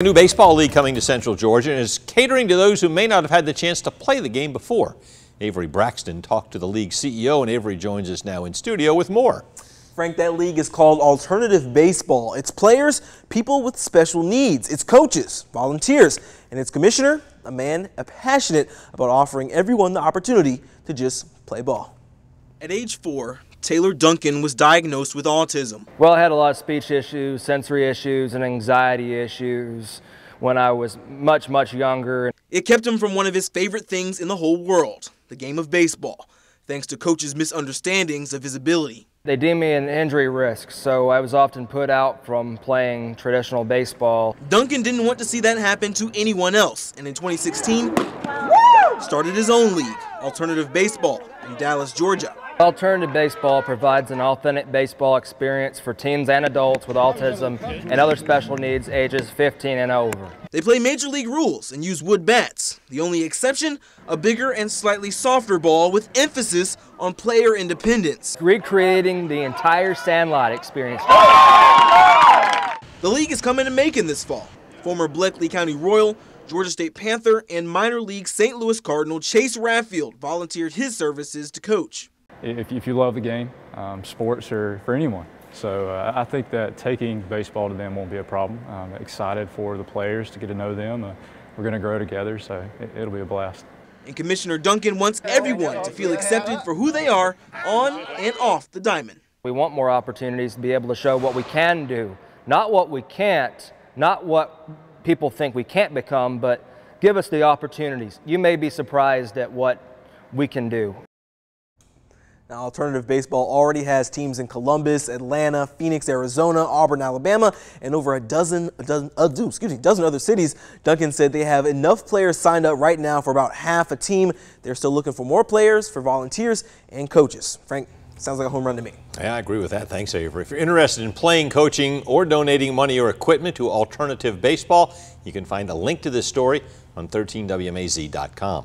A new baseball league coming to Central Georgia and is catering to those who may not have had the chance to play the game before. Avery Braxton talked to the league's CEO, and Avery joins us now in studio with more. Frank, that league is called Alternative Baseball. It's players, people with special needs, it's coaches, volunteers, and it's commissioner, a man passionate about offering everyone the opportunity to just play ball. At age 4, Taylor Duncan was diagnosed with autism. Well, I had a lot of speech issues, sensory issues, and anxiety issues when I was much, much younger. It kept him from one of his favorite things in the whole world, the game of baseball, thanks to coaches' misunderstandings of his ability. They deemed me an injury risk, so I was often put out from playing traditional baseball. Duncan didn't want to see that happen to anyone else, and in 2016, started his own league, Alternative Baseball, in Dallas, Georgia. Alternative Baseball provides an authentic baseball experience for teens and adults with autism and other special needs ages 15 and over. They play major league rules and use wood bats. The only exception, a bigger and slightly softer ball with emphasis on player independence. Recreating the entire Sandlot experience. The league is coming to Macon this fall. Former Bleckley County Royal, Georgia State Panther, and minor league St. Louis Cardinal Chase Radfield volunteered his services to coach. If you love the game, sports are for anyone. So I think that taking baseball to them won't be a problem. I'm excited for the players to get to know them. We're going to grow together, so it'll be a blast. And Commissioner Duncan wants everyone to feel accepted for who they are on and off the diamond. We want more opportunities to be able to show what we can do, not what we can't, not what people think we can't become, but give us the opportunities. You may be surprised at what we can do. Now, Alternative Baseball already has teams in Columbus, Atlanta, Phoenix, Arizona, Auburn, Alabama, and over a dozen other cities. Duncan said they have enough players signed up right now for about half a team. They're still looking for more players, for volunteers, and coaches. Frank, sounds like a home run to me. Yeah, I agree with that. Thanks, Avery. If you're interested in playing, coaching, or donating money or equipment to Alternative Baseball, you can find a link to this story on 13WMAZ.com.